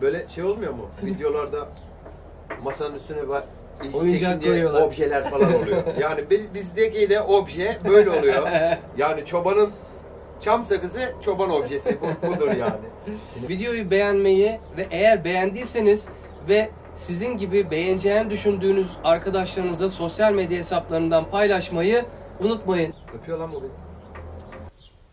Böyle şey olmuyor mu? Videolarda masanın üstüne bak, oyuncak diye objeler falan oluyor. Yani bizdeki de obje böyle oluyor. Yani çobanın çam sakızı çoban objesi budur yani. Videoyu beğenmeyi ve eğer beğendiyseniz ve sizin gibi beğeneceğini düşündüğünüz arkadaşlarınıza sosyal medya hesaplarından paylaşmayı unutmayın. Öpüyor lan bu beni.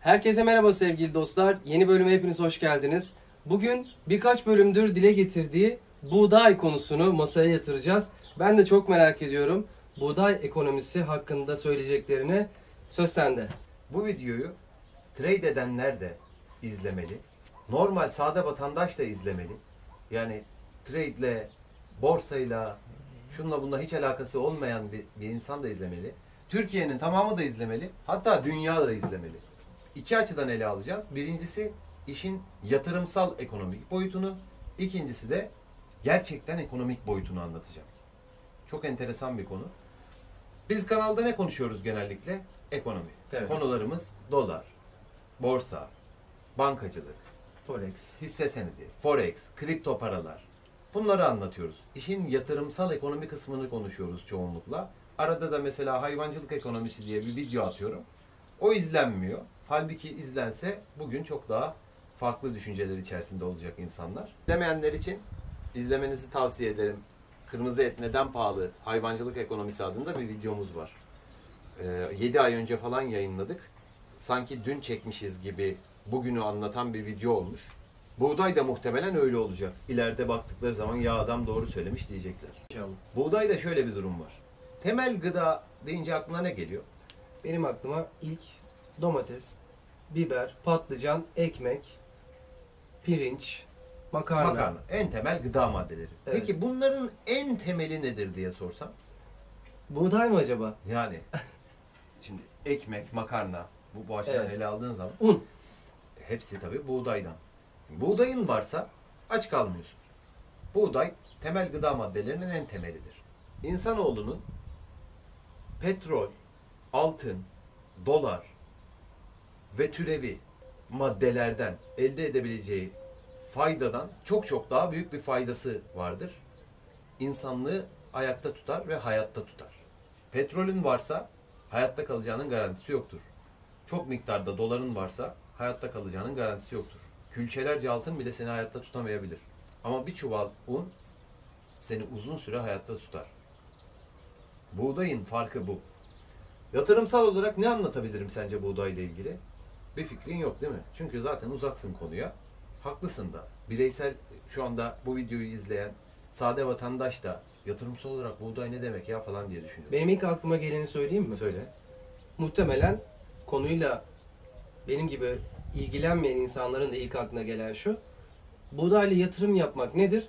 Herkese merhaba sevgili dostlar. Yeni bölüme hepiniz hoş geldiniz. Bugün birkaç bölümdür dile getirdiği buğday konusunu masaya yatıracağız. Ben de çok merak ediyorum buğday ekonomisi hakkında söyleyeceklerini. Söz sende. Bu videoyu trade edenler de izlemeli. Normal sade vatandaş da izlemeli. Yani trade'le, borsayla, şunla bunla hiç alakası olmayan bir insan da izlemeli. Türkiye'nin tamamı da izlemeli. Hatta dünya da izlemeli. İki açıdan ele alacağız. Birincisi işin yatırımsal ekonomik boyutunu, ikincisi de gerçekten ekonomik boyutunu anlatacağım. Çok enteresan bir konu. Biz kanalda ne konuşuyoruz genellikle? Ekonomi. Evet. Konularımız dolar, borsa, bankacılık, Forex, hisse senedi, Forex, kripto paralar. Bunları anlatıyoruz. İşin yatırımsal ekonomi kısmını konuşuyoruz çoğunlukla. Arada da mesela hayvancılık ekonomisi diye bir video atıyorum. O izlenmiyor. Halbuki izlense bugün çok daha farklı düşünceler içerisinde olacak insanlar. İzlemeyenler için izlemenizi tavsiye ederim. Kırmızı et neden pahalı? Hayvancılık ekonomisi adında bir videomuz var. 7 ay önce falan yayınladık. Sanki dün çekmişiz gibi bugünü anlatan bir video olmuş. Buğday da muhtemelen öyle olacak. İleride baktıkları zaman ya adam doğru söylemiş diyecekler. İnşallah. Buğdayda şöyle bir durum var. Temel gıda deyince aklına ne geliyor? Benim aklıma ilk domates, biber, patlıcan, ekmek, pirinç, makarna. En temel gıda maddeleri. Evet. Peki bunların en temeli nedir diye sorsam? Buğday mı acaba? Yani. Şimdi ekmek, makarna bu açıdan ele aldığın zaman. Un. Hepsi tabii buğdaydan. Buğdayın varsa aç kalmıyorsun. Buğday temel gıda maddelerinin en temelidir. İnsanoğlunun petrol, altın, dolar ve türevi maddelerden elde edebileceği faydadan çok çok daha büyük bir faydası vardır. İnsanlığı ayakta tutar ve hayatta tutar. Petrolün varsa hayatta kalacağının garantisi yoktur. Çok miktarda doların varsa hayatta kalacağının garantisi yoktur. Külçelerce altın bile seni hayatta tutamayabilir. Ama bir çuval un seni uzun süre hayatta tutar. Buğdayın farkı bu. Yatırımsal olarak ne anlatabilirim sence buğdayla ilgili? Bir fikrin yok değil mi? Çünkü zaten uzaksın konuya. Haklısın da. Bireysel şu anda bu videoyu izleyen sade vatandaş da yatırımsal olarak buğday ne demek ya falan diye düşünüyor. Benim ilk aklıma geleni söyleyeyim mi? Söyle. Muhtemelen konuyla benim gibi ilgilenmeyen insanların da ilk aklına gelen şu. Buğdayla yatırım yapmak nedir?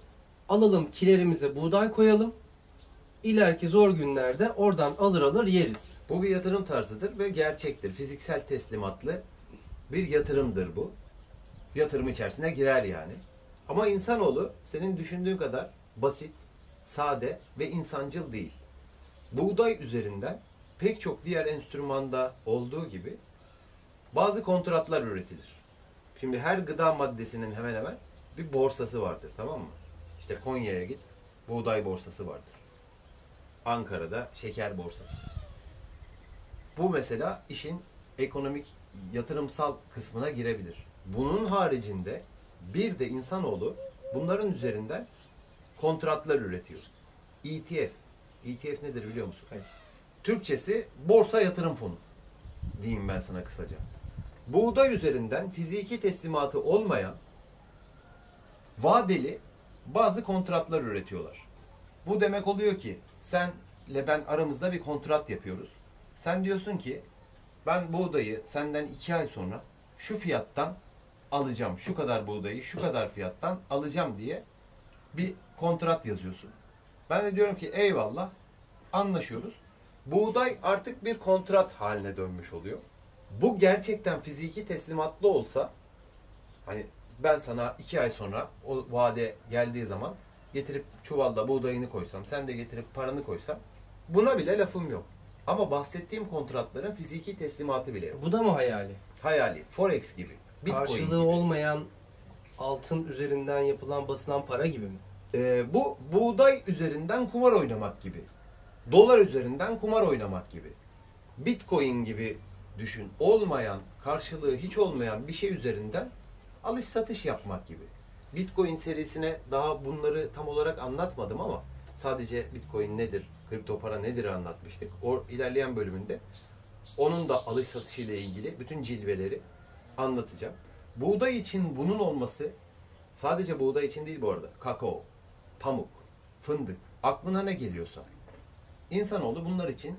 Alalım kilerimize buğday koyalım. İleriki zor günlerde oradan alır yeriz. Bu bir yatırım tarzıdır ve gerçektir. Fiziksel teslimatlı bir yatırımdır bu. Yatırım içerisine girer yani. Ama insanoğlu senin düşündüğün kadar basit, sade ve insancıl değil. Buğday üzerinden pek çok diğer enstrümanda olduğu gibi bazı kontratlar üretilir. Şimdi her gıda maddesinin hemen hemen bir borsası vardır, tamam mı? İşte Konya'ya git, buğday borsası vardır. Ankara'da şeker borsası. Bu mesela işin ekonomik yatırımsal kısmına girebilir. Bunun haricinde bir de insanoğlu bunların üzerinden kontratlar üretiyor. ETF. ETF nedir biliyor musun? Hayır. Türkçesi borsa yatırım fonu diyeyim ben sana kısaca. Buğday üzerinden fiziki teslimatı olmayan vadeli bazı kontratlar üretiyorlar. Bu demek oluyor ki senle ben aramızda bir kontrat yapıyoruz. Sen diyorsun ki ben buğdayı senden 2 ay sonra şu fiyattan alacağım. Şu kadar buğdayı şu kadar fiyattan alacağım diye bir kontrat yazıyorsun. Ben de diyorum ki eyvallah, anlaşıyoruz. Buğday artık bir kontrat haline dönmüş oluyor. Bu gerçekten fiziki teslimatlı olsa, hani ben sana 2 ay sonra o vade geldiği zaman getirip çuvalda buğdayını koysam, sen de getirip paranı koysam, buna bile lafım yok. Ama bahsettiğim kontratların fiziki teslimatı bile yok. Bu da mı hayali? Hayali. Forex gibi. Bitcoin karşılığı gibi olmayan altın üzerinden yapılan basılan para gibi mi? Bu buğday üzerinden kumar oynamak gibi. Dolar üzerinden kumar oynamak gibi. Bitcoin gibi düşün. Olmayan, karşılığı hiç olmayan bir şey üzerinden alış satış yapmak gibi. Bitcoin serisine daha bunları tam olarak anlatmadım ama sadece Bitcoin nedir, kripto para nedir anlatmıştık. O ilerleyen bölümünde onun da alış satışı ile ilgili bütün cilveleri anlatacağım. Buğday için bunun olması, sadece buğday için değil bu arada. Kakao, pamuk, fındık, aklına ne geliyorsa. İnsanoğlu bunlar için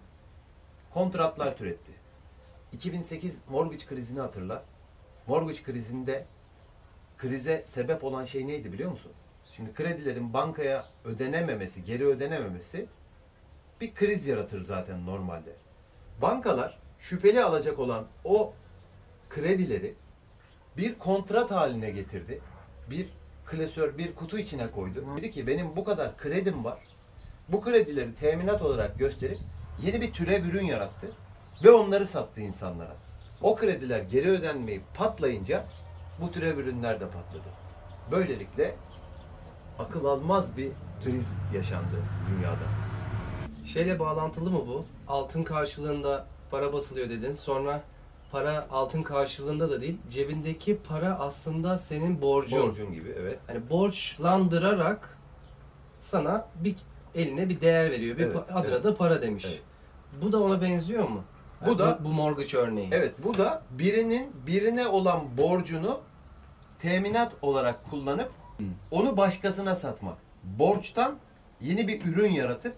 kontratlar türetti. 2008 mortgage krizini hatırla. Mortgage krizinde krize sebep olan şey neydi biliyor musun? Şimdi kredilerin bankaya ödenememesi, geri ödenememesi bir kriz yaratır zaten normalde. Bankalar şüpheli alacak olan o kredileri bir kontrat haline getirdi. Bir klasör, bir kutu içine koydu. Dedi ki benim bu kadar kredim var. Bu kredileri teminat olarak gösterip yeni bir türev ürün yarattı ve onları sattı insanlara. O krediler geri ödenmeyi patlayınca bu türev ürünler de patladı. Böylelikle akıl almaz bir kriz yaşandı dünyada. Şeyle bağlantılı mı bu? Altın karşılığında para basılıyor dedin. Sonra para altın karşılığında da değil, cebindeki para aslında senin borcun. Borcun gibi, evet. Hani borçlandırarak sana bir eline bir değer veriyor. Bir evet, adına evet. Da para demiş. Evet. Bu da ona benziyor mu? Bu yani da bu mortgage örneği. Evet, bu da birinin birine olan borcunu teminat olarak kullanıp onu başkasına satmak. Borçtan yeni bir ürün yaratıp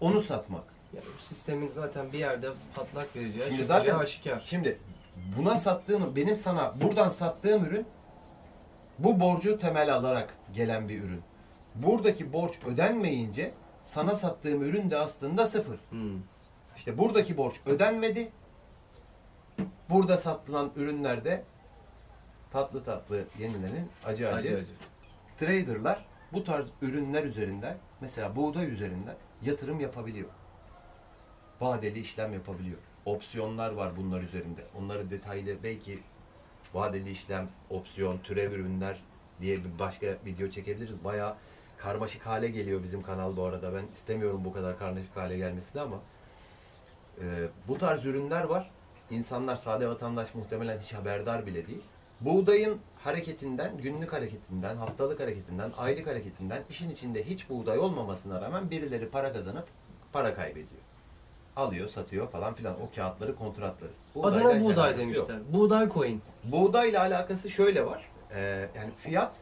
onu satmak. Yani bu sistemin zaten bir yerde patlak vereceği şimdi zaten aşikar. Şimdi buna sattığım, benim sana buradan sattığım ürün bu borcu temel alarak gelen bir ürün. Buradaki borç ödenmeyince sana sattığım ürün de aslında sıfır. İşte buradaki borç ödenmedi. Burada satılan ürünlerde tatlı tatlı yenilenin acı acı. Traderlar bu tarz ürünler üzerinden, mesela buğday üzerinden yatırım yapabiliyor. Vadeli işlem yapabiliyor. Opsiyonlar var bunlar üzerinde. Onları detaylı belki vadeli işlem, opsiyon, türev ürünler diye bir başka video çekebiliriz. Bayağı karmaşık hale geliyor bizim kanal bu arada. Ben istemiyorum bu kadar karmaşık hale gelmesini ama bu tarz ürünler var. İnsanlar, sade vatandaş muhtemelen hiç haberdar bile değil. Buğdayın hareketinden, günlük hareketinden, haftalık hareketinden, aylık hareketinden, işin içinde hiç buğday olmamasına rağmen birileri para kazanıp para kaybediyor. Alıyor, satıyor falan filan. O kağıtları, kontratları. Adama buğday demişler. Buğday coin. Buğdayla alakası şöyle var. Yani fiyat,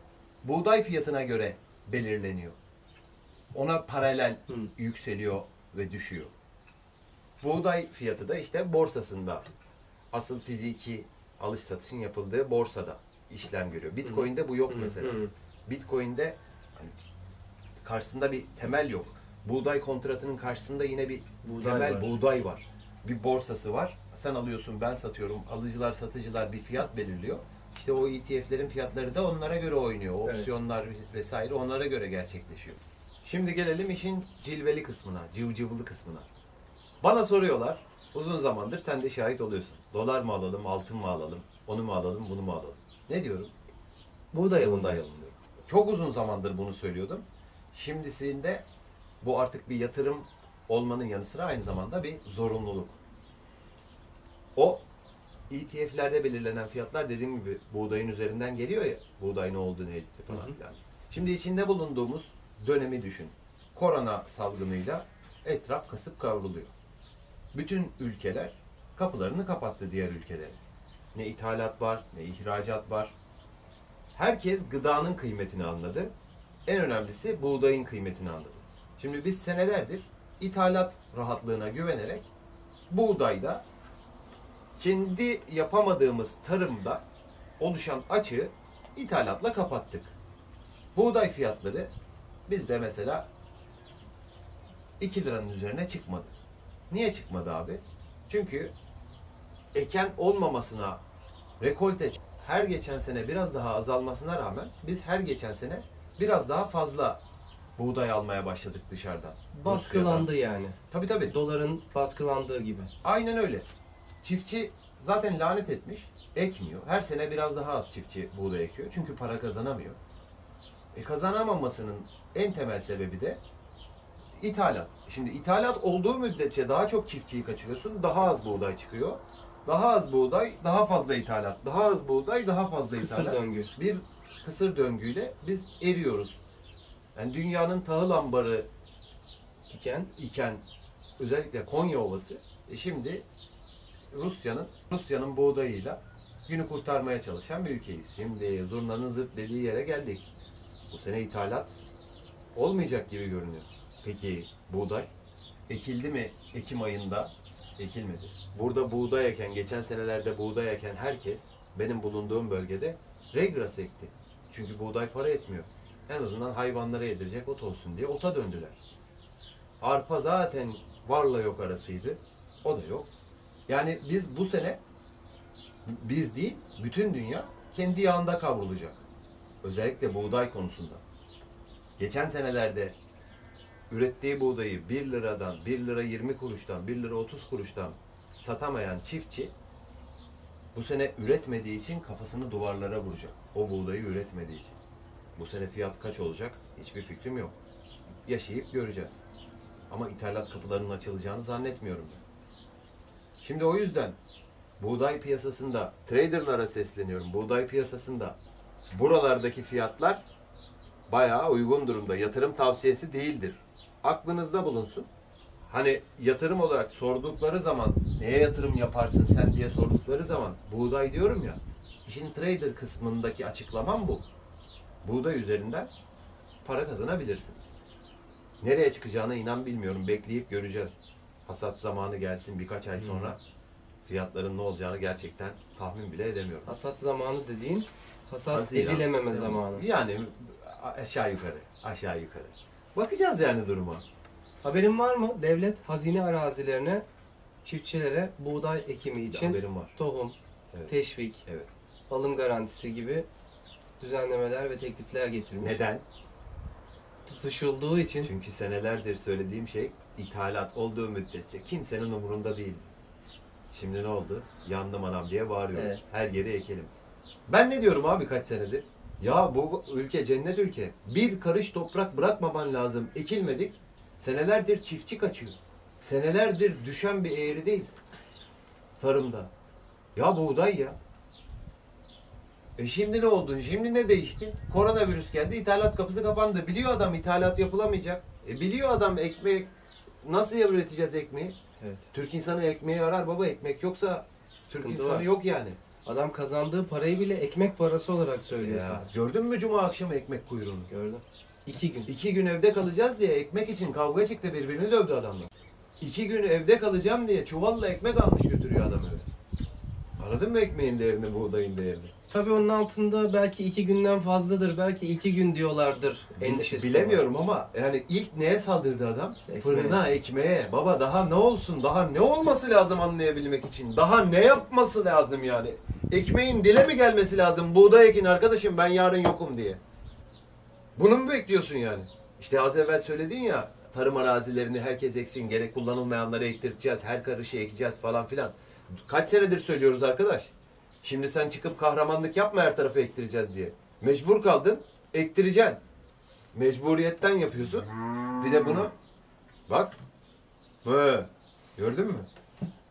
buğday fiyatına göre belirleniyor. Ona paralel yükseliyor ve düşüyor. Buğday fiyatı da işte borsasında, asıl fiziki alış satışın yapıldığı borsada işlem görüyor. Bitcoin'de bu yok mesela. Bitcoin'de hani karşısında bir temel yok. Buğday kontratının karşısında yine bir buğday var. Bir borsası var. Sen alıyorsun, ben satıyorum. Alıcılar, satıcılar bir fiyat belirliyor. İşte o ETF'lerin fiyatları da onlara göre oynuyor. Opsiyonlar vesaire onlara göre gerçekleşiyor. Şimdi gelelim işin cilveli kısmına, cıvcıvlı kısmına. Bana soruyorlar, uzun zamandır sen de şahit oluyorsun. Dolar mı alalım, altın mı alalım, onu mu alalım, bunu mu alalım? Ne diyorum? Buğday alın diyorum. Çok uzun zamandır bunu söylüyordum. Şimdisinde bu artık bir yatırım olmanın yanı sıra aynı zamanda bir zorunluluk. O ETF'lerde belirlenen fiyatlar dediğim gibi buğdayın üzerinden geliyor ya. Buğday ne oldu, ne etti falan filan. Şimdi içinde bulunduğumuz dönemi düşün. Korona salgınıyla etraf kasıp kavruluyor. Bütün ülkeler kapılarını kapattı diğer ülkelere. Ne ithalat var, ne ihracat var. Herkes gıdanın kıymetini anladı. En önemlisi buğdayın kıymetini anladı. Şimdi biz senelerdir ithalat rahatlığına güvenerek buğdayda kendi yapamadığımız tarımda oluşan açığı ithalatla kapattık. Buğday fiyatları bizde mesela 2 liranın üzerine çıkmadı. Niye çıkmadı abi? Çünkü eken olmamasına, rekolte her geçen sene biraz daha azalmasına rağmen biz her geçen sene biraz daha fazla buğday almaya başladık dışarıdan. Baskılandı Rusya'dan. Yani. Tabii tabii. Doların baskılandığı gibi. Aynen öyle. Çiftçi zaten lanet etmiş. ekmiyor. Her sene biraz daha az çiftçi buğday ekiyor. Çünkü para kazanamıyor. Kazanamamasının en temel sebebi de ithalat. Şimdi ithalat olduğu müddetçe daha çok çiftçiyi kaçırıyorsun. Daha az buğday çıkıyor. Daha az buğday, daha fazla ithalat. Daha az buğday, daha fazla ithalat. Kısır döngü. Bir kısır döngüyle biz eriyoruz. Yani dünyanın tahıl ambarı iken özellikle Konya Ovası şimdi Rusya'nın buğdayıyla günü kurtarmaya çalışan bir ülkeyiz. Şimdi zurnanın zırt dediği yere geldik. Bu sene ithalat olmayacak gibi görünüyor. Peki buğday ekildi mi? Ekim ayında ekilmedi. Burada buğday eken, geçen senelerde buğday eken herkes benim bulunduğum bölgede regras ekti. Çünkü buğday para etmiyor. En azından hayvanlara yedirecek ot olsun diye ota döndüler. Arpa zaten varla yok arasıydı. O da yok. Yani biz bu sene, biz değil, bütün dünya kendi yağında kavrulacak. Özellikle buğday konusunda. Geçen senelerde ürettiği buğdayı 1 liradan, 1 lira 20 kuruştan, 1 lira 30 kuruştan satamayan çiftçi bu sene üretmediği için kafasını duvarlara vuracak. O buğdayı üretmediği için. Bu sene fiyat kaç olacak? Hiçbir fikrim yok. Yaşayıp göreceğiz. Ama ithalat kapılarının açılacağını zannetmiyorum ben. Şimdi o yüzden buğday piyasasında traderlara sesleniyorum. Buğday piyasasında buralardaki fiyatlar bayağı uygun durumda. Yatırım tavsiyesi değildir. Aklınızda bulunsun. Hani yatırım olarak sordukları zaman neye yatırım yaparsın sen diye sordukları zaman buğday diyorum ya. İşin trader kısmındaki açıklamam bu. Buğday üzerinden para kazanabilirsin. Nereye çıkacağına inan bilmiyorum. Bekleyip göreceğiz. Hasat zamanı gelsin birkaç ay sonra fiyatların ne olacağını gerçekten tahmin bile edemiyorum. Hasat zamanı dediğin hasat edilememe zamanı. Yani aşağı yukarı. Bakacağız yani duruma. Haberin var mı? Devlet hazine arazilerine çiftçilere buğday ekimi için tohum, evet, teşvik, evet, alım garantisi gibi düzenlemeler ve teklifler getirmiş. Neden? Tutuşulduğu için. Çünkü senelerdir söylediğim şey ithalat olduğu müddetçe kimsenin umurunda değildi. Şimdi ne oldu? Yandım anam diye bağırıyoruz. Evet. Her yeri ekelim. Ben ne diyorum abi kaç senedir? Ya bu ülke cennet ülke. Bir karış toprak bırakmaman lazım. Ekilmedik. Senelerdir çiftçi kaçıyor. Senelerdir düşen bir eğrideyiz. Tarımda. Ya buğday ya. Şimdi ne oldu? Şimdi ne değişti? Koronavirüs geldi. İthalat kapısı kapandı. Biliyor adam ithalat yapılamayacak. Biliyor adam ekmek. Nasıl üreteceğiz ekmeği? Evet. Türk insanı ekmeği arar baba. Ekmek yoksa Türk insanı var. Yok yani. Adam kazandığı parayı bile ekmek parası olarak söylüyorsun. Ya, gördün mü cuma akşamı ekmek kuyruğunu? Gördüm. 2 gün. 2 gün evde kalacağız diye ekmek için kavga çıktı. Birbirini dövdü adamlar. 2 gün evde kalacağım diye çuvalla ekmek almış götürüyor adam öyle. Aradın mı ekmeğin değerini, buğdayın değerini? Tabii onun altında belki 2 günden fazladır. Belki 2 gün diyorlardır. Endişesi. Bilemiyorum ama yani ilk neye saldırdı adam? Ekmeğe. Fırına, ekmeğe. Baba daha ne olsun? Daha ne olması lazım anlayabilmek için? Daha ne yapması lazım yani? Ekmeğin dile mi gelmesi lazım? Buğday ekin arkadaşım ben yarın yokum diye. Bunu mu bekliyorsun yani? İşte az evvel söyledin ya tarım arazilerini herkes eksin. Gerek kullanılmayanları ektireceğiz. Her karışı ekeceğiz falan filan. Kaç senedir söylüyoruz arkadaş? Şimdi sen çıkıp kahramanlık yapma her tarafı ektireceğiz diye. Mecbur kaldın, ektireceksin. Mecburiyetten yapıyorsun. Bir de bunu bak. Gördün mü?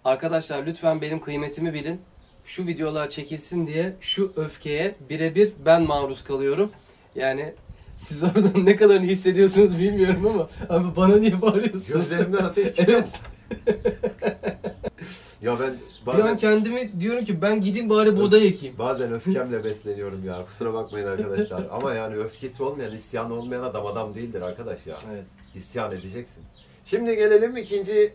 Arkadaşlar lütfen benim kıymetimi bilin. Şu videolar çekilsin diye şu öfkeye birebir ben maruz kalıyorum. Yani siz oradan ne kadarını hissediyorsunuz bilmiyorum ama abi bana niye bağırıyorsun? Gözlerimden ateş çıkıyor. Ya ben bazen... Bir an kendimi diyorum ki ben gideyim bari buğday ekeyim. Bazen öfkemle besleniyorum ya. Kusura bakmayın arkadaşlar. Ama yani öfkesi olmayan, isyanı olmayan adam değildir arkadaş ya. Evet. İsyan edeceksin. Şimdi gelelim ikinci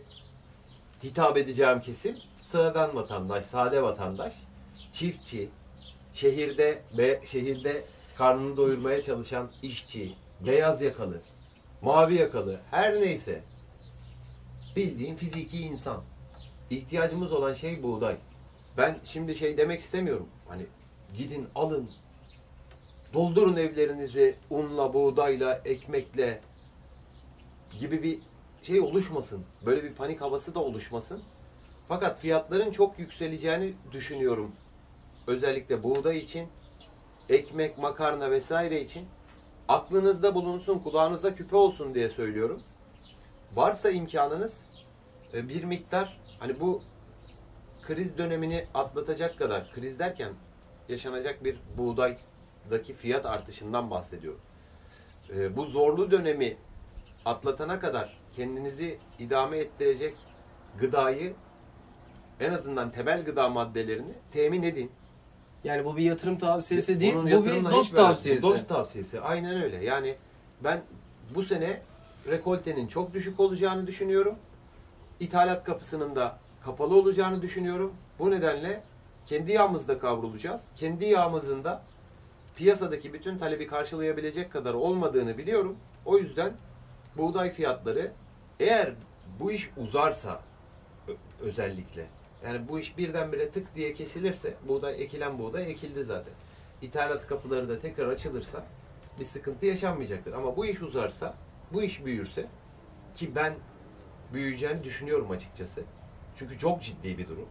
hitap edeceğim kesim. Sıradan vatandaş, sade vatandaş. Çiftçi, şehirde karnını doyurmaya çalışan işçi, beyaz yakalı, mavi yakalı, her neyse. Bildiğin fiziki insan. İhtiyacımız olan şey buğday. Ben şimdi demek istemiyorum. Hani gidin alın, doldurun evlerinizi unla, buğdayla, ekmekle gibi bir şey oluşmasın. Böyle bir panik havası da oluşmasın. Fakat fiyatların çok yükseleceğini düşünüyorum özellikle buğday için, ekmek, makarna vesaire için aklınızda bulunsun, kulağınıza küpe olsun diye söylüyorum. Varsa imkanınız bir miktar, hani bu kriz dönemini atlatacak kadar, kriz derken yaşanacak bir buğdaydaki fiyat artışından bahsediyorum. Bu zorlu dönemi atlatana kadar kendinizi idame ettirecek gıdayı, en azından temel gıda maddelerini temin edin. Yani bu bir yatırım tavsiyesi değil, bu bir dost tavsiyesi. Dost tavsiyesi, aynen öyle. Yani ben bu sene rekoltenin çok düşük olacağını düşünüyorum. İthalat kapısının da kapalı olacağını düşünüyorum. Bu nedenle kendi yağımızda kavrulacağız. Kendi yağımızın da piyasadaki bütün talebi karşılayabilecek kadar olmadığını biliyorum. O yüzden buğday fiyatları, eğer bu iş uzarsa özellikle, yani bu iş birdenbire tık diye kesilirse, buğday, ekilen buğday ekildi zaten. İthalat kapıları da tekrar açılırsa bir sıkıntı yaşanmayacaktır. Ama bu iş uzarsa, bu iş büyürse, ki ben büyüyeceğini düşünüyorum açıkçası. Çünkü çok ciddi bir durum.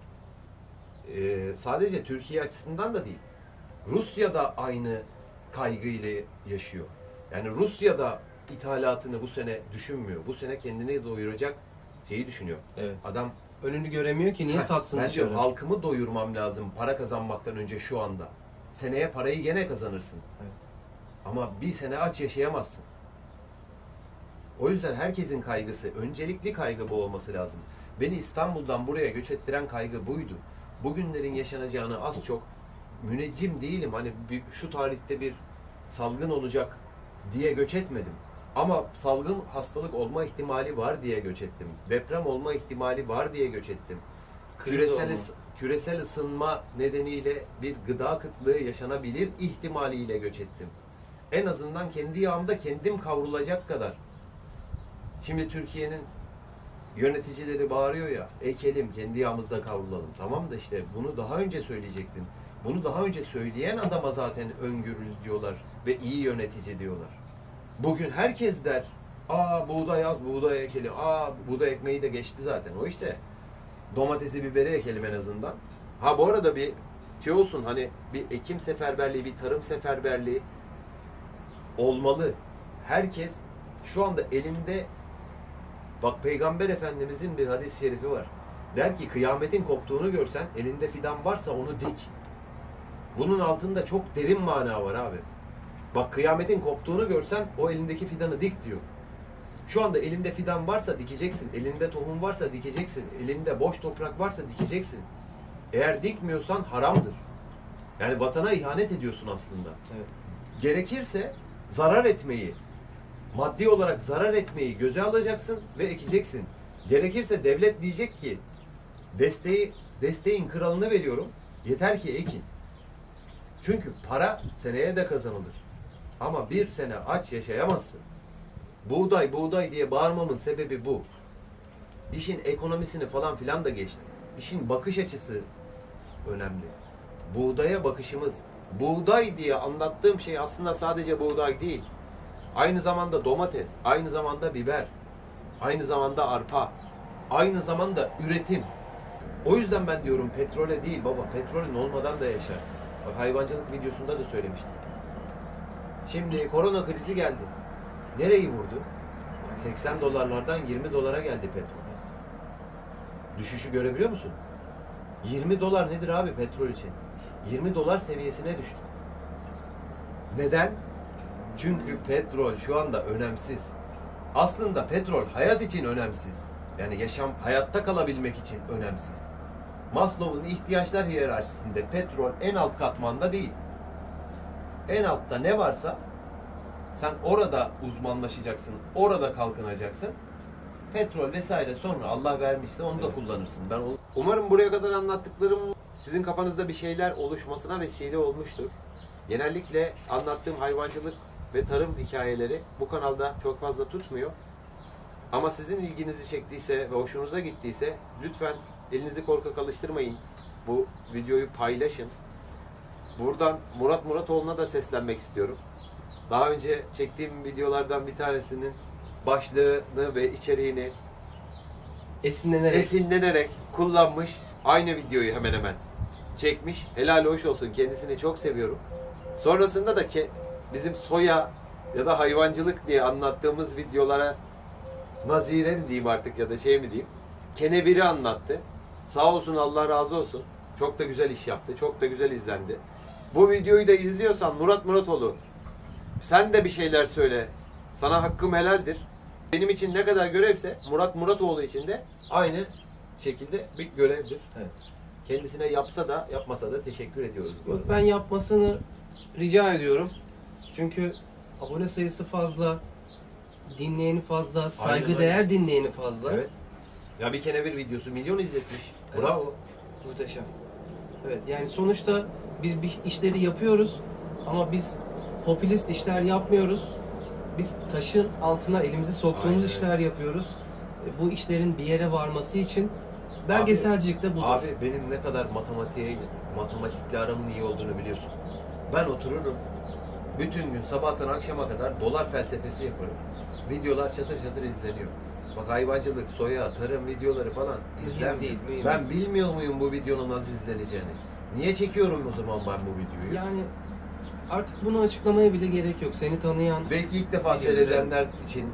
Sadece Türkiye açısından da değil. Rusya da aynı kaygıyla yaşıyor. Yani Rusya da ithalatını bu sene düşünmüyor. Bu sene kendini doyuracak şeyi düşünüyor. Evet. Adam önünü göremiyor ki niye satsın diyor. Ben halkımı doyurmam lazım para kazanmaktan önce şu anda. Seneye parayı gene kazanırsın. Evet. Ama bir sene aç yaşayamazsın. O yüzden herkesin kaygısı, öncelikli kaygı bu olması lazım. Beni İstanbul'dan buraya göç ettiren kaygı buydu. Bugünlerin yaşanacağını az çok müneccim değilim. Hani şu tarihte bir salgın olacak diye göç etmedim. Ama salgın hastalık olma ihtimali var diye göç ettim. Deprem olma ihtimali var diye göç ettim. Küresel ısınma nedeniyle bir gıda kıtlığı yaşanabilir ihtimaliyle göç ettim. En azından kendi yağımda kendim kavrulacak kadar. Şimdi Türkiye'nin yöneticileri bağırıyor ya, ekelim, kendi yağımızda kavrulalım. Tamam da işte bunu daha önce söyleyecektin. Bunu daha önce söyleyen adama zaten öngörülü diyorlar ve iyi yönetici diyorlar. Bugün herkes der, aa buğday az, buğday ekelim, aa buğday ekmeği de geçti zaten. O işte domatesi, biberi ekelim en azından. Ha bu arada bir şey olsun, hani bir ekim seferberliği, bir tarım seferberliği olmalı. Herkes şu anda elinde, bak Peygamber Efendimizin bir hadis-i şerifi var. Der ki kıyametin koptuğunu görsen, elinde fidan varsa onu dik. Bunun altında çok derin mana var abi. Bak kıyametin koptuğunu görsen o elindeki fidanı dik diyor. Şu anda elinde fidan varsa dikeceksin. Elinde tohum varsa dikeceksin. Elinde boş toprak varsa dikeceksin. Eğer dikmiyorsan haramdır. Yani vatana ihanet ediyorsun aslında. Evet. Gerekirse zarar etmeyi, maddi olarak zarar etmeyi göze alacaksın ve ekeceksin. Gerekirse devlet diyecek ki desteğin kralını veriyorum. Yeter ki ekin. Çünkü para seneye de kazanılır. Ama bir sene aç yaşayamazsın. Buğday, buğday diye bağırmamın sebebi bu. İşin ekonomisini falan filan da geçti. İşin bakış açısı önemli. Buğdaya bakışımız. Buğday diye anlattığım şey aslında sadece buğday değil. Aynı zamanda domates, aynı zamanda biber, aynı zamanda arpa, aynı zamanda üretim. O yüzden ben diyorum petrole değil baba, petrolün olmadan da yaşarsın. Bak hayvancılık videosunda da söylemiştim. Şimdi korona krizi geldi. Nereyi vurdu? 80 dolarlardan 20 dolara geldi petrol. Düşüşü görebiliyor musun? 20 dolar nedir abi petrol için? 20 dolar seviyesine düştü. Neden? Çünkü petrol şu anda önemsiz. Aslında petrol hayat için önemsiz. Yani yaşam, hayatta kalabilmek için önemsiz. Maslow'un ihtiyaçlar hiyerarşisinde petrol en alt katmanda değil. En altta ne varsa sen orada uzmanlaşacaksın, orada kalkınacaksın. Petrol vesaire sonra Allah vermişse onu da kullanırsın. Ben umarım buraya kadar anlattıklarım sizin kafanızda bir şeyler oluşmasına vesile olmuştur. Genellikle anlattığım hayvancılık ve tarım hikayeleri bu kanalda çok fazla tutmuyor. Ama sizin ilginizi çektiyse ve hoşunuza gittiyse lütfen elinizi korkak alıştırmayın. Bu videoyu paylaşın. Buradan Murat Muratoğlu'na da seslenmek istiyorum. Daha önce çektiğim videolardan bir tanesinin başlığını ve içeriğini esinlenerek kullanmış. Aynı videoyu hemen hemen çekmiş. Helal hoş olsun. Kendisini çok seviyorum. Sonrasında da bizim soya ya da hayvancılık diye anlattığımız videolara nazire mi diyeyim artık ya da şey mi diyeyim. Keneviri anlattı. Sağ olsun, Allah razı olsun. Çok da güzel iş yaptı. Çok da güzel izlendi. Bu videoyu da izliyorsan Murat Muratoğlu, sen de bir şeyler söyle. Sana hakkım helaldir. Benim için ne kadar görevse Murat Muratoğlu için de aynı şekilde bir görevdir. Evet. Kendisine yapsa da yapmasa da teşekkür ediyoruz. Ben yapmasını rica ediyorum. Çünkü abone sayısı fazla, dinleyeni fazla, saygıdeğer dinleyeni fazla. Evet. Ya bir kenevir videosu milyon izletmiş. Evet. Bravo. Muhteşem. Evet, yani sonuçta biz bir işleri yapıyoruz ama biz popülist işler yapmıyoruz. Biz taşın altına elimizi soktuğumuz işler yapıyoruz. Bu işlerin bir yere varması için belgeselcilik de budur. Abi benim ne kadar matematikle aramın iyi olduğunu biliyorsun. Ben otururum, bütün gün sabahtan akşama kadar dolar felsefesi yaparım. Videolar çatır çatır izleniyor. Bak hayvancılık, soya, tarım videoları falan izlenmiyor. Ben bilmiyor muyum bu videonun az izleneceğini? Niye çekiyorum o zaman ben bu videoyu? Yani artık bunu açıklamaya bile gerek yok. Seni tanıyan... Belki ilk defa seyredenler için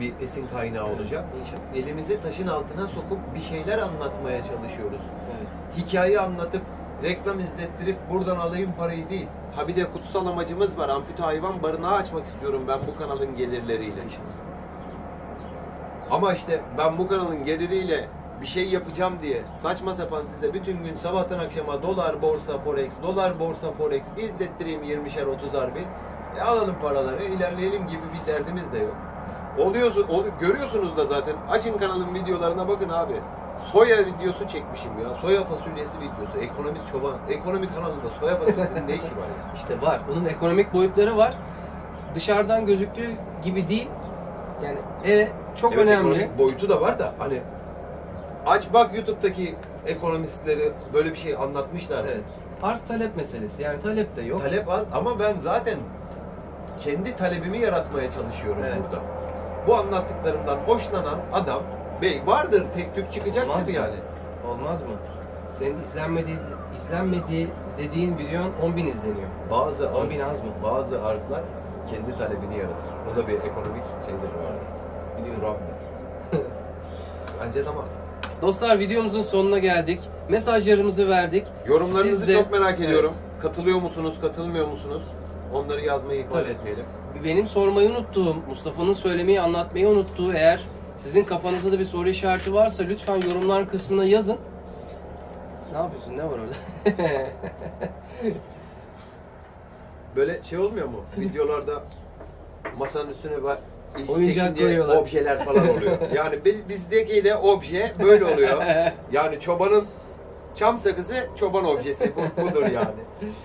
bir esin kaynağı olacak. Evet. Elimizi taşın altına sokup bir şeyler anlatmaya çalışıyoruz. Evet. Hikaye anlatıp, reklam izlettirip buradan alayım parayı değil. Ha bir de kutsal amacımız var. Ampute hayvan barınağı açmak istiyorum ben bu kanalın gelirleriyle. Evet. Ama işte ben bu kanalın geliriyle bir şey yapacağım diye saçma sapan size bütün gün sabahtan akşama dolar, borsa, forex, dolar, borsa, forex izlettireyim 20'şer 30'ar bin. Alalım paraları, ilerleyelim gibi bir derdimiz de yok. Görüyorsunuz da zaten. Açın kanalın videolarına bakın abi. Soya videosu çekmişim ya. Soya fasulyesi videosu. Ekonomist Çoban. Ekonomi kanalında soya fasulyesinin ne işi var ya? İşte var. Bunun ekonomik boyutları var. Dışarıdan gözüktüğü gibi değil. Yani çok önemli. Ekonomik boyutu da var da hani aç bak YouTube'daki ekonomistleri böyle bir şey anlatmışlar. Evet. Arz talep meselesi. Yani talep de yok. Talep az ama ben zaten kendi talebimi yaratmaya çalışıyorum burada. Bu anlattıklarımdan hoşlanan adam vardır, tek tük çıkacak mı yani? Olmaz mı? Senin izlenmediği dediğin videon 10.000 izleniyor. 10.000 az mı? Bazı arzlar kendi talebini yaratır. O da bir ekonomik şeyleri var. Biliyorum. Bence tamam. Dostlar, videomuzun sonuna geldik. Mesajlarımızı verdik. Yorumlarınızı çok merak ediyorum. Evet. Katılıyor musunuz, katılmıyor musunuz? Onları yazmayı ihmal etmeyelim. Benim sormayı unuttuğum, Mustafa'nın söylemeyi, anlatmayı unuttuğu, eğer sizin kafanızda da bir soru işareti varsa lütfen yorumlar kısmına yazın. Ne yapıyorsun? Ne var orada? Böyle şey olmuyor mu? Videolarda masanın üstüne oyuncak koyuyorlar. Objeler falan oluyor. Yani bizdeki de obje böyle oluyor. Yani çobanın çam sakızı çoban objesi. Budur yani.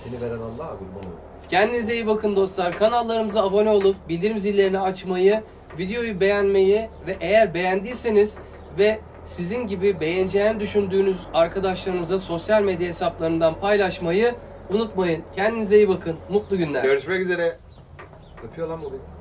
Seni veren Allah'a kurban olsun. Kendinize iyi bakın dostlar. Kanallarımıza abone olup bildirim zillerini açmayı, videoyu beğenmeyi ve eğer beğendiyseniz ve sizin gibi beğeneceğini düşündüğünüz arkadaşlarınıza sosyal medya hesaplarından paylaşmayı unutmayın. Kendinize iyi bakın. Mutlu günler. Görüşmek üzere. Öpüyor lan bu beni.